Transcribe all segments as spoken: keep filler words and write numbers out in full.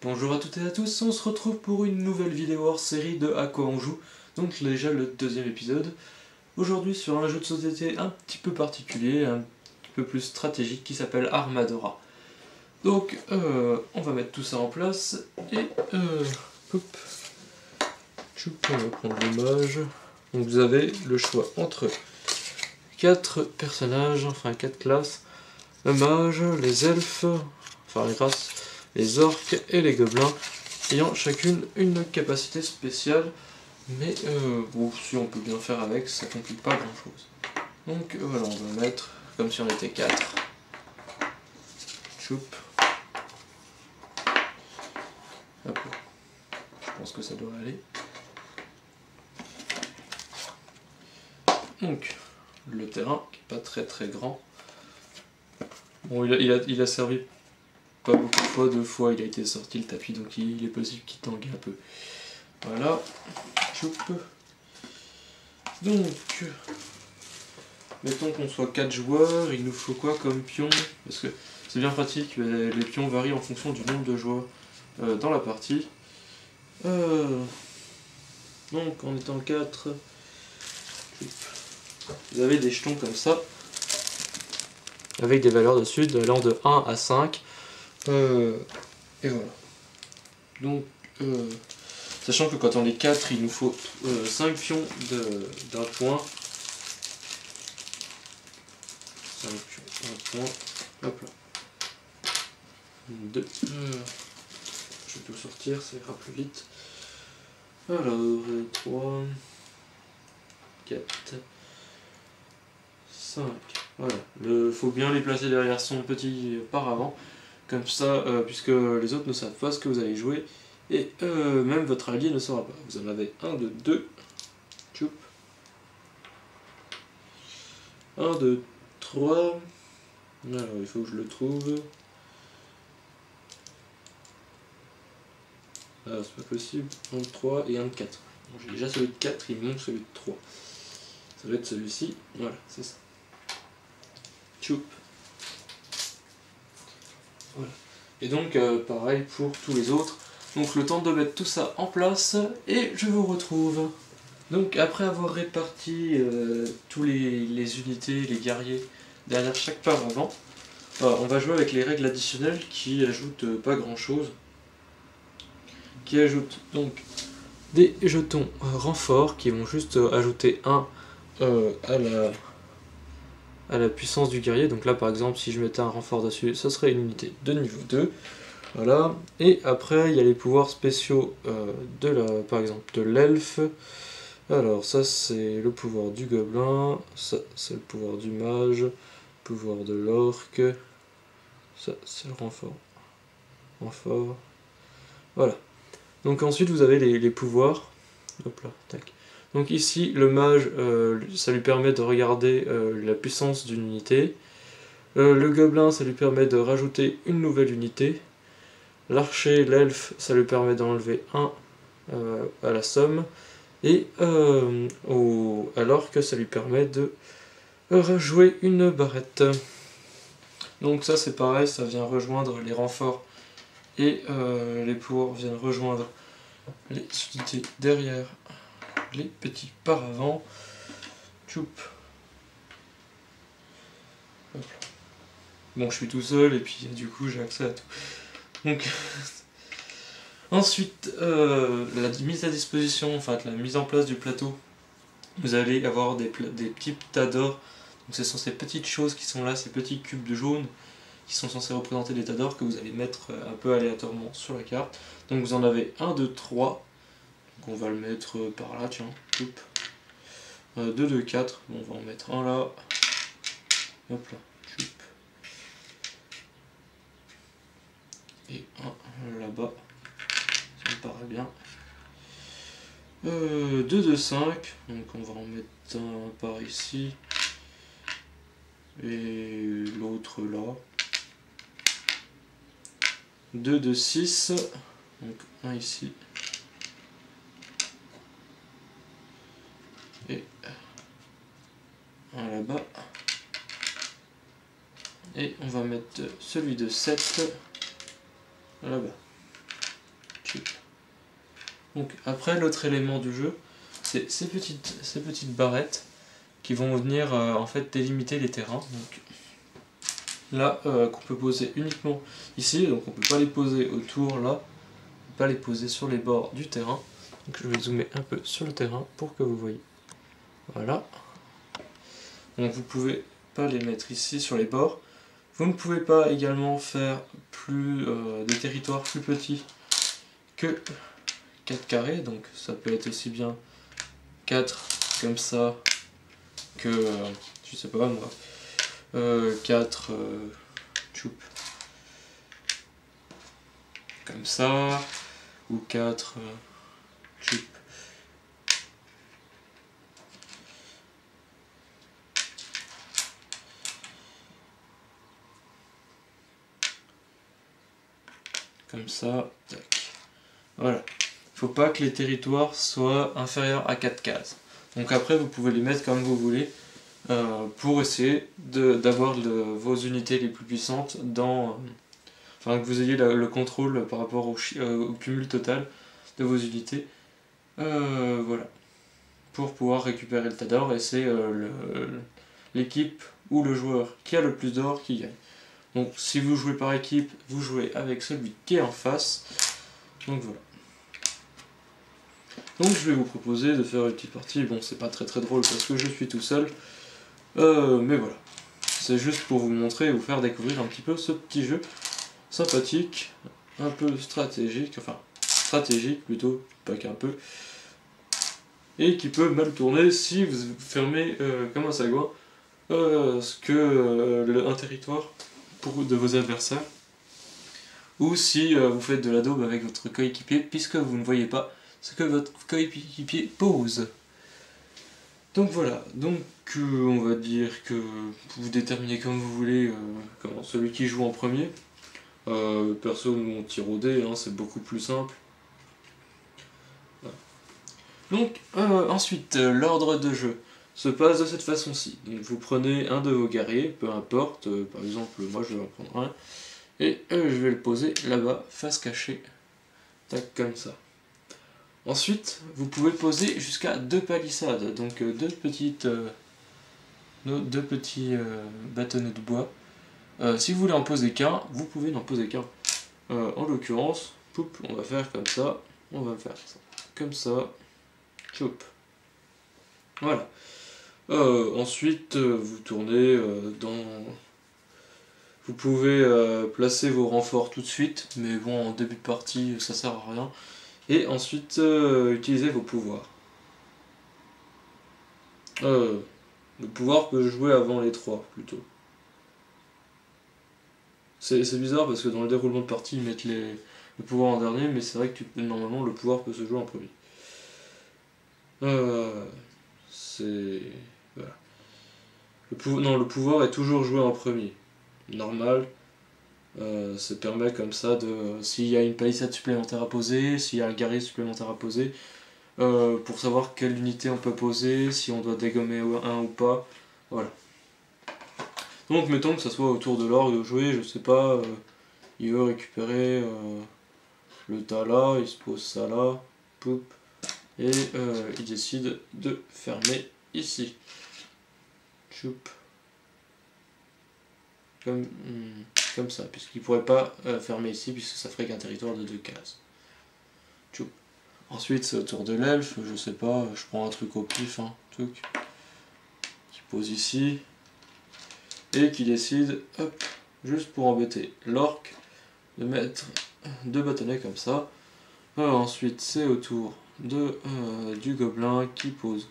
Bonjour à toutes et à tous, on se retrouve pour une nouvelle vidéo hors série de À quoi on joue, donc déjà le deuxième épisode. Aujourd'hui sur un jeu de société un petit peu particulier, un petit peu plus stratégique qui s'appelle Armadora. Donc euh, on va mettre tout ça en place et euh, hop, tchoup, on va prendre le mage. Donc vous avez le choix entre quatre personnages, enfin quatre classes, le mage, les elfes, enfin les races, les orques et les gobelins, ayant chacune une capacité spéciale, mais euh, bon, si on peut bien faire avec, ça complique pas grand chose. Donc voilà, on va mettre comme si on était quatre. Choup. Hop. Je pense que ça doit aller. Donc, le terrain, qui n'est pas très très grand. Bon, il a, il a, il a servi pas beaucoup de fois, deux fois il a été sorti le tapis, donc il, il est possible qu'il tangue un peu. Voilà, choup. Donc, mettons qu'on soit quatre joueurs, il nous faut quoi comme pion? Parce que c'est bien pratique, mais les pions varient en fonction du nombre de joueurs euh, dans la partie. Euh, donc, en étant quatre, vous avez des jetons comme ça, avec des valeurs dessus, allant de un à cinq. Euh, et voilà. Donc, euh, sachant que quand on est quatre, il nous faut euh, cinq pions d'un point. cinq pions, un point. Hop là. deux. Euh, je vais tout sortir, ça ira plus vite. Alors, trois. quatre, cinq, voilà. Il faut bien les placer derrière son petit paravent, comme ça, euh, puisque les autres ne savent pas ce que vous allez jouer, et euh, même votre allié ne saura pas. Vous en avez un de deux, choup, un de trois, alors il faut que je le trouve, ah, c'est pas possible, un de trois et un de quatre. Bon, j'ai déjà celui de quatre, il manque celui de trois. Ça doit être celui-ci, voilà, c'est ça. Tchoup. Voilà. Et donc, euh, pareil pour tous les autres. Donc, le temps de mettre tout ça en place, et je vous retrouve. Donc, après avoir réparti euh, tous les, les unités, les guerriers, derrière chaque paravent, euh, on va jouer avec les règles additionnelles qui ajoutent euh, pas grand-chose. Qui ajoutent, donc, des jetons euh, renforts qui vont juste euh, ajouter un euh, à, la, à la puissance du guerrier. Donc là par exemple si je mettais un renfort dessus, ça serait une unité de niveau deux. Voilà. Et après il y a les pouvoirs spéciaux euh, de la, par exemple de l'elfe. Alors ça c'est le pouvoir du gobelin, ça c'est le pouvoir du mage, le pouvoir de l'orque, ça c'est le renfort. Renfort. Voilà. Donc ensuite vous avez les, les pouvoirs. Hop là, tac. Donc ici le mage, euh, ça lui permet de regarder euh, la puissance d'une unité. Euh, le gobelin, ça lui permet de rajouter une nouvelle unité. L'archer, l'elfe, ça lui permet d'enlever un euh, à la somme. Et euh, au, alors que ça lui permet de rejouer une barrette. Donc ça c'est pareil, ça vient rejoindre les renforts. Et euh, les pouvoirs viennent rejoindre les unités derrière les petits paravents. Tchoup. Hop. Bon, je suis tout seul et puis du coup j'ai accès à tout. Donc ensuite, euh, la mise à disposition, enfin la mise en place du plateau, vous allez avoir des, des petits tas d'or. Donc ce sont ces petites choses qui sont là, ces petits cubes de jaune, qui sont censés représenter des tas d'or que vous allez mettre un peu aléatoirement sur la carte. Donc vous en avez un, deux, trois. Donc on va le mettre par là, tiens. deux, deux, quatre. Bon, on va en mettre un là. Hop là. Choup. Et un là-bas. Ça me paraît bien. deux, deux, cinq. Donc on va en mettre un par ici. Et l'autre là. deux, deux, six, donc un ici, et un là-bas, et on va mettre celui de sept là-bas. cul. Donc après, l'autre élément du jeu, c'est ces petites, ces petites barrettes qui vont venir euh, en fait délimiter les terrains. Donc là, euh, qu'on peut poser uniquement ici, donc on ne peut pas les poser autour là, on peut pas les poser sur les bords du terrain. Donc je vais zoomer un peu sur le terrain pour que vous voyez. Voilà. Donc vous ne pouvez pas les mettre ici sur les bords. Vous ne pouvez pas également faire plus euh, des territoires plus petits que quatre carrés, donc ça peut être aussi bien quatre comme ça que, euh, je sais pas moi, euh, quatre euh, tchoup, comme ça, ou quatre euh, tchoup. Comme ça, tac. Voilà. Il ne faut pas que les territoires soient inférieurs à quatre cases. Donc après, vous pouvez les mettre comme vous voulez euh, pour essayer d'avoir vos unités les plus puissantes dans... Euh, enfin, que vous ayez la, le contrôle par rapport au, euh, au cumul total de vos unités. Euh, voilà. Pour pouvoir récupérer le tas d'or, et c'est euh, l'équipe ou le joueur qui a le plus d'or qui gagne. Donc si vous jouez par équipe, vous jouez avec celui qui est en face. Donc voilà. Donc je vais vous proposer de faire une petite partie. Bon, c'est pas très très drôle parce que je suis tout seul. Euh, mais voilà. C'est juste pour vous montrer et vous faire découvrir un petit peu ce petit jeu. Sympathique, un peu stratégique, enfin stratégique plutôt, pas qu'un peu. Et qui peut mal tourner si vous fermez euh, comme un sagouin euh, ce que euh, le, un territoire pour de vos adversaires, ou si euh, vous faites de la daube avec votre coéquipier puisque vous ne voyez pas ce que votre coéquipier pose. Donc voilà, donc euh, on va dire que vous déterminez comme vous voulez euh, comment, celui qui joue en premier. Euh, perso, nous on tire au dé, hein, c'est beaucoup plus simple. Voilà. Donc euh, ensuite, euh, l'ordre de jeu se passe de cette façon-ci. Donc vous prenez un de vos guerriers, peu importe, euh, par exemple moi je vais en prendre un, et euh, je vais le poser là-bas, face cachée, tac, comme ça. Ensuite, vous pouvez poser jusqu'à deux palissades, donc euh, deux petites, euh, nos, deux petits euh, bâtonnets de bois. Euh, si vous voulez en poser qu'un, vous pouvez n'en poser qu'un. Euh, en l'occurrence, poup, on va faire comme ça, on va faire ça, comme ça, choup. Voilà. Euh, ensuite, euh, vous tournez euh, dans... Vous pouvez euh, placer vos renforts tout de suite, mais bon, en début de partie, ça sert à rien. Et ensuite, euh, utilisez vos pouvoirs. Euh, le pouvoir peut jouer avant les trois, plutôt. C'est bizarre, parce que dans le déroulement de partie, ils mettent les, le pouvoir en dernier, mais c'est vrai que tu, normalement, le pouvoir peut se jouer en premier. Euh... C'est... Voilà. Le pou... Non, le pouvoir est toujours joué en premier. Normal. Euh, ça permet comme ça de... S'il y a une palissade supplémentaire à poser, s'il y a un guerrier supplémentaire à poser, euh, pour savoir quelle unité on peut poser, si on doit dégommer un ou pas. Voilà. Donc, mettons que ça soit autour de l'orgue de jouer, je sais pas, euh, il veut récupérer euh, le tas là, il se pose ça là, poup. Et euh, il décide de fermer ici. Choup. Comme, hmm, comme ça, puisqu'il ne pourrait pas euh, fermer ici, puisque ça ferait qu'un territoire de deux cases. Choup. Ensuite, c'est autour de l'elfe, je sais pas, je prends un truc au pif, hein, truc, qui pose ici, et qui décide, hop, juste pour embêter l'orque, de mettre deux bâtonnets comme ça. Alors, ensuite, c'est autour de euh, du gobelin qui pose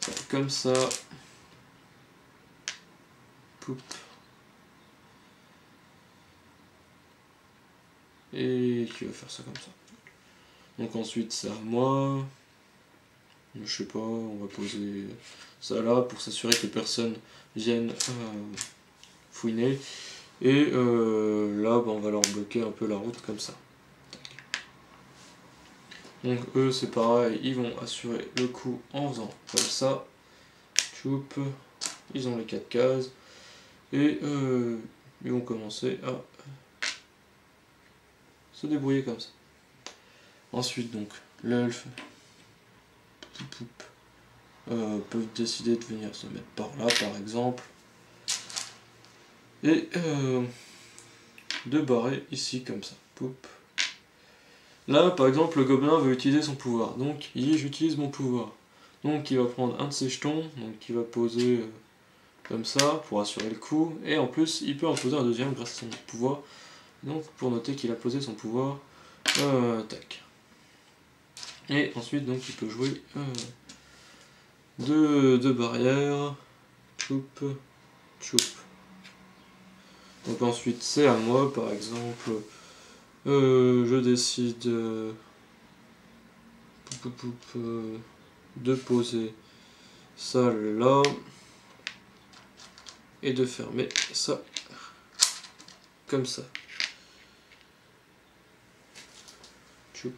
ça, comme ça, poup, et qui va faire ça comme ça. Donc ensuite c'est à moi, je sais pas, on va poser ça là pour s'assurer que personne vienne euh, fouiner, et euh, là bah, on va leur bloquer un peu la route comme ça. Donc eux c'est pareil, ils vont assurer le coup en faisant comme ça, choup, ils ont les quatre cases, et euh, ils vont commencer à se débrouiller comme ça. Ensuite, donc, l'elfe euh, peut décider de venir se mettre par là, par exemple. Et euh, de barrer ici, comme ça. Poup. Là, par exemple, le gobelin veut utiliser son pouvoir. Donc, il dit, j'utilise mon pouvoir. Donc, il va prendre un de ses jetons. Donc, il va poser euh, comme ça, pour assurer le coup. Et en plus, il peut en poser un deuxième grâce à son pouvoir. Donc, pour noter qu'il a posé son pouvoir, euh, tac. Et ensuite, donc, il peut jouer euh, deux, deux barrières. Choup, choup. Donc ensuite, c'est à moi, par exemple. Euh, je décide euh, poup, poup, euh, de poser ça là. Et de fermer ça. Comme ça. Choup.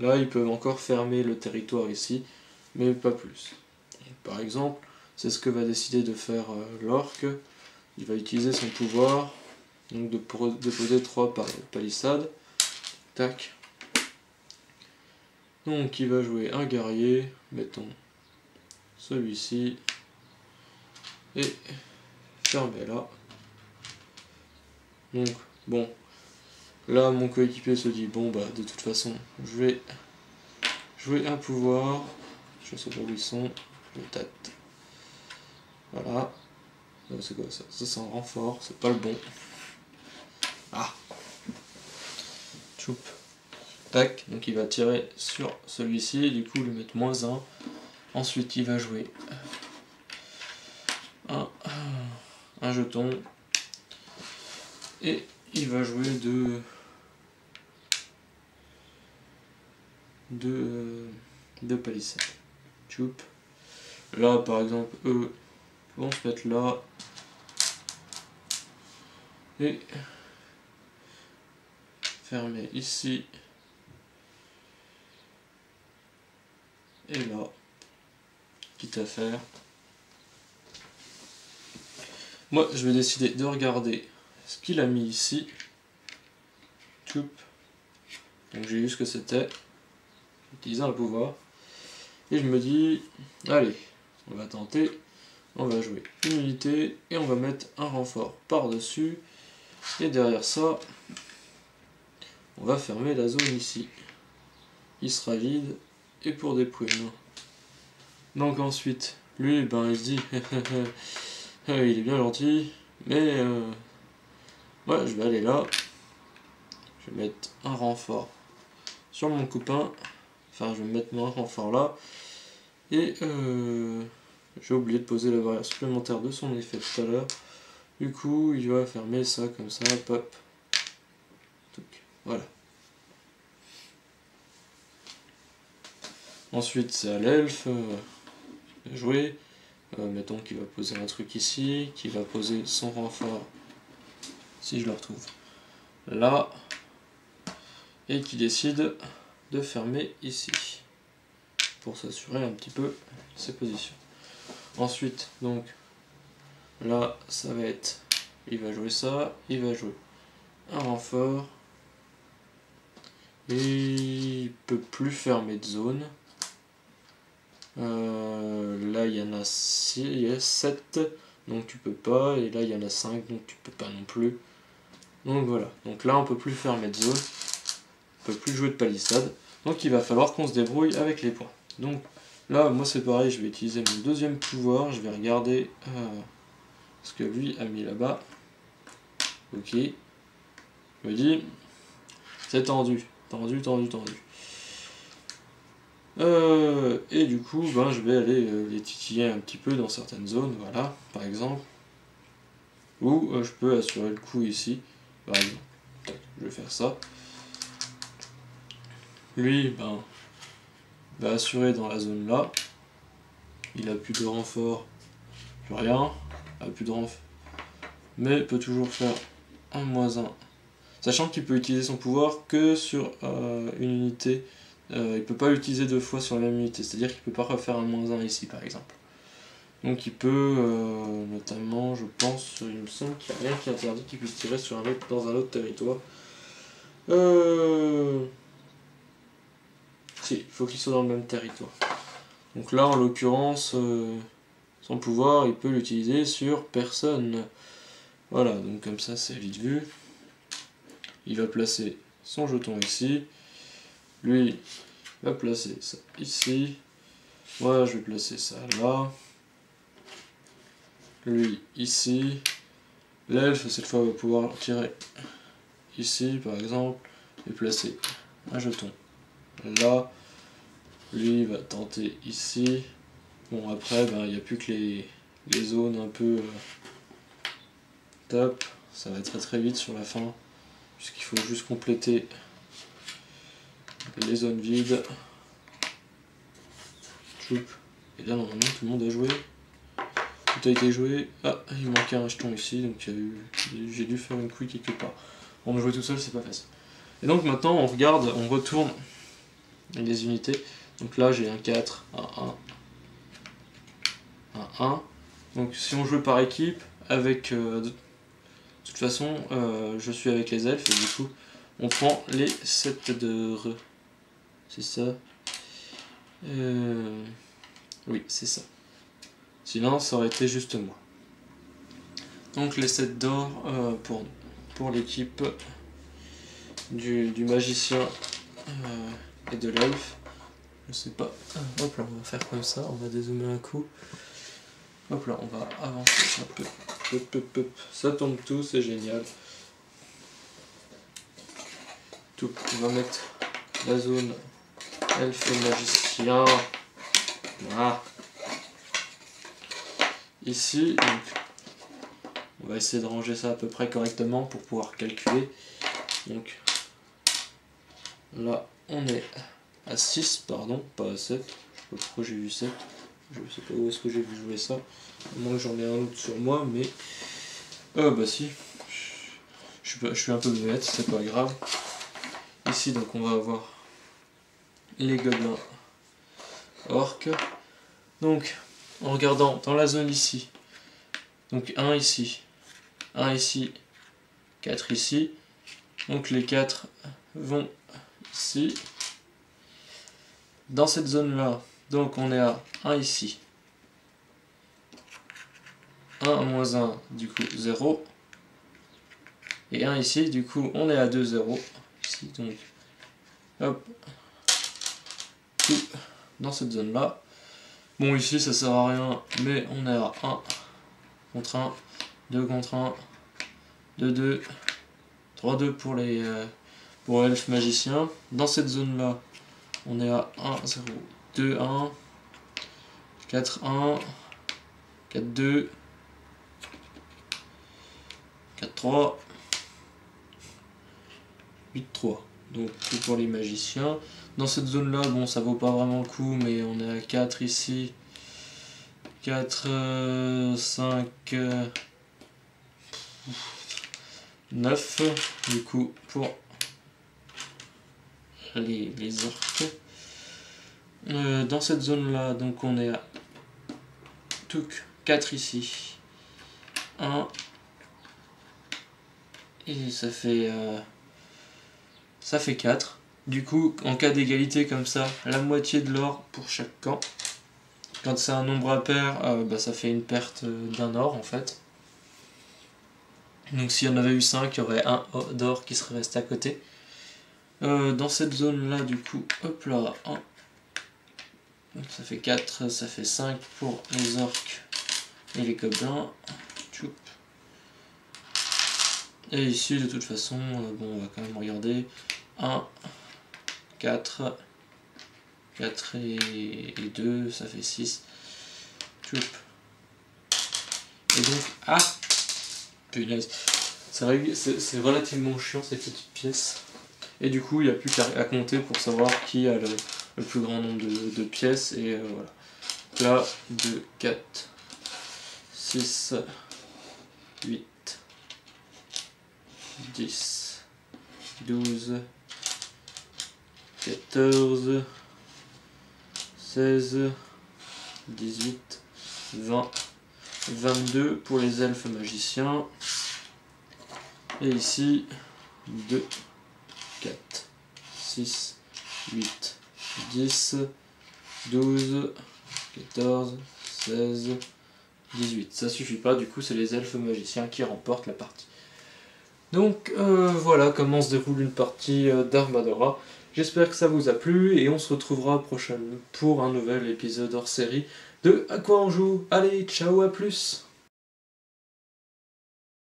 Là, ils peuvent encore fermer le territoire ici, mais pas plus. Et par exemple, c'est ce que va décider de faire euh, l'orque. Il va utiliser son pouvoir, donc de, de poser trois palissades. Tac. Donc il va jouer un guerrier, mettons celui-ci, et fermer là. Donc bon, là mon coéquipier se dit, bon bah de toute façon je vais jouer un pouvoir, je sais pas où ils sont, le tat. Voilà. C'est quoi ça? Ça, c'est un renfort, c'est pas le bon. Ah! Choup. Tac, donc il va tirer sur celui-ci, du coup, lui mettre moins un. Ensuite, il va jouer un, un jeton. Et il va jouer deux. deux, deux palissades. Choup. Là, par exemple, eux. Bon, se mettre là. Et fermer ici. Et là. Quitte à faire. Moi, je vais décider de regarder ce qu'il a mis ici. Choup. Donc j'ai vu ce que c'était. J'utilisais un pouvoir. Et je me dis, allez, on va tenter. On va jouer une unité et on va mettre un renfort par-dessus. Et derrière ça, on va fermer la zone ici. Il sera vide et pour des plumes. Donc ensuite, lui, ben, il se dit, il est bien gentil, mais euh, ouais, je vais aller là. Je vais mettre un renfort sur mon copain. Enfin, je vais mettre mon renfort là. Et... Euh, j'ai oublié de poser la barrière supplémentaire de son effet tout à l'heure. Du coup, il va fermer ça comme ça, pop. Voilà. Ensuite, c'est à l'elfe de jouer. Euh, mettons qu'il va poser un truc ici, qu'il va poser son renfort, si je le retrouve, là. Et qui décide de fermer ici, pour s'assurer un petit peu ses positions. Ensuite, donc, là, ça va être, il va jouer ça, il va jouer un renfort, et il peut plus fermer de zone. Euh, là, il y en a six, il y a sept, donc tu peux pas, et là, il y en a cinq, donc tu peux pas non plus. Donc voilà, donc là, on peut plus fermer de zone, on peut plus jouer de palissade, donc il va falloir qu'on se débrouille avec les points. Donc, là, moi c'est pareil, je vais utiliser mon deuxième pouvoir, je vais regarder euh, ce que lui a mis là-bas. Ok. Je me dis, c'est tendu, tendu, tendu, tendu. Euh, et du coup, ben, je vais aller euh, les titiller un petit peu dans certaines zones, voilà, par exemple. Ou euh, je peux assurer le coup ici, par exemple. Je vais faire ça. Lui, ben... va assurer dans la zone là. Il a plus de renfort, plus rien, a plus de renfort, mais peut toujours faire un moins un, sachant qu'il peut utiliser son pouvoir que sur euh, une unité. Euh, il peut pas l'utiliser deux fois sur la même unité, c'est à dire qu'il peut pas refaire un moins un ici par exemple. Donc il peut euh, notamment, je pense, il me semble qu'il n'y a rien qui interdit qu'il puisse tirer sur un autre, dans un autre territoire. Euh... Si, il faut qu'il soit dans le même territoire. Donc là, en l'occurrence, euh, son pouvoir, il peut l'utiliser sur personne. Voilà, donc comme ça, c'est vite vu. Il va placer son jeton ici. Lui, il va placer ça ici. Moi, je vais placer ça là. Lui, ici. L'elfe, cette fois, va pouvoir tirer ici, par exemple, et placer un jeton là. Lui, il va tenter ici. Bon, après, ben, il n'y a plus que les, les zones un peu... Euh, top. Ça va très très vite sur la fin, puisqu'il faut juste compléter les zones vides. Choup. Et là, normalement, tout le monde a joué. Tout a été joué. Ah, il manquait un jeton ici, donc eu... j'ai dû faire une couille quelque part. Bon, jouer tout seul, c'est pas facile. Et donc maintenant, on regarde, on retourne les unités. Donc là, j'ai un quatre, un un, un un. Donc si on joue par équipe, avec... Euh, de toute façon, euh, je suis avec les elfes, et du coup, on prend les sept de... C'est ça euh... Oui, c'est ça. Sinon, ça aurait été juste moi. Donc les sept d'or euh, pour nous, pour l'équipe du, du magicien euh, et de l'elfe. Je sais pas. Hop là, on va faire comme ça, on va dézoomer un coup. Hop là, on va avancer un peu. Hop, hop, hop. Ça tombe tout, c'est génial. Tout. On va mettre la zone elfe et magicien. Voilà. Ici, donc, on va essayer de ranger ça à peu près correctement pour pouvoir calculer. Donc là, on est à six, pardon, pas à sept. Je sais pas pourquoi j'ai vu sept. Je sais pas où est-ce que j'ai vu jouer ça. À moins que j'en ai un autre sur moi, mais. Euh, bah si. Je, je suis un peu muette, c'est pas grave. Ici, donc, on va avoir les gobelins orques. Donc. En regardant dans la zone ici, donc un ici, un ici, quatre ici, donc les quatre vont ici. Dans cette zone là, donc on est à un ici, un moins un, du coup zéro, et un ici, du coup on est à deux, zéro, ici, donc hop, tout dans cette zone là. Bon, ici ça sert à rien, mais on est à un contre un, deux contre un, deux, deux, trois, deux pour les euh, pour elfes magiciens. Dans cette zone là, on est à un, zéro, deux, un, quatre, un, quatre, deux, quatre, trois, huit, trois. Donc tout pour les magiciens. Dans cette zone là, bon, ça vaut pas vraiment le coup, mais on est à quatre ici, quatre, euh, cinq, euh, neuf, du coup pour les, les orques. Euh, dans cette zone là, donc on est à tout quatre ici, un, et ça fait... Euh, ça fait quatre. Du coup, en cas d'égalité comme ça, la moitié de l'or pour chaque camp. Quand c'est un nombre impair, euh, bah, ça fait une perte d'un or en fait. Donc s'il y en avait eu cinq, il y aurait un d'or qui serait resté à côté. Euh, dans cette zone là, du coup, hop là, un. Donc, ça fait quatre, ça fait cinq pour les orques et les gobelins. Tchoup. Et ici, de toute façon, euh, bon, on va quand même regarder. un, quatre, quatre et, et deux, ça fait six. Tchoup. Et donc, ah, punaise, c'est relativement chiant ces petites pièces. Et du coup, il n'y a plus qu'à compter pour savoir qui a le, le plus grand nombre de, de pièces. Et euh, voilà. Là, deux, quatre, six, huit, dix, douze, quatorze, seize, dix-huit, vingt, vingt-deux pour les elfes magiciens. Et ici, deux, quatre, six, huit, dix, douze, quatorze, seize, dix-huit. Ça suffit pas, du coup c'est les elfes magiciens qui remportent la partie. Donc euh, voilà comment se déroule une partie d'Armadora. J'espère que ça vous a plu et on se retrouvera prochainement pour un nouvel épisode hors série de À quoi on joue? Allez, ciao, à plus!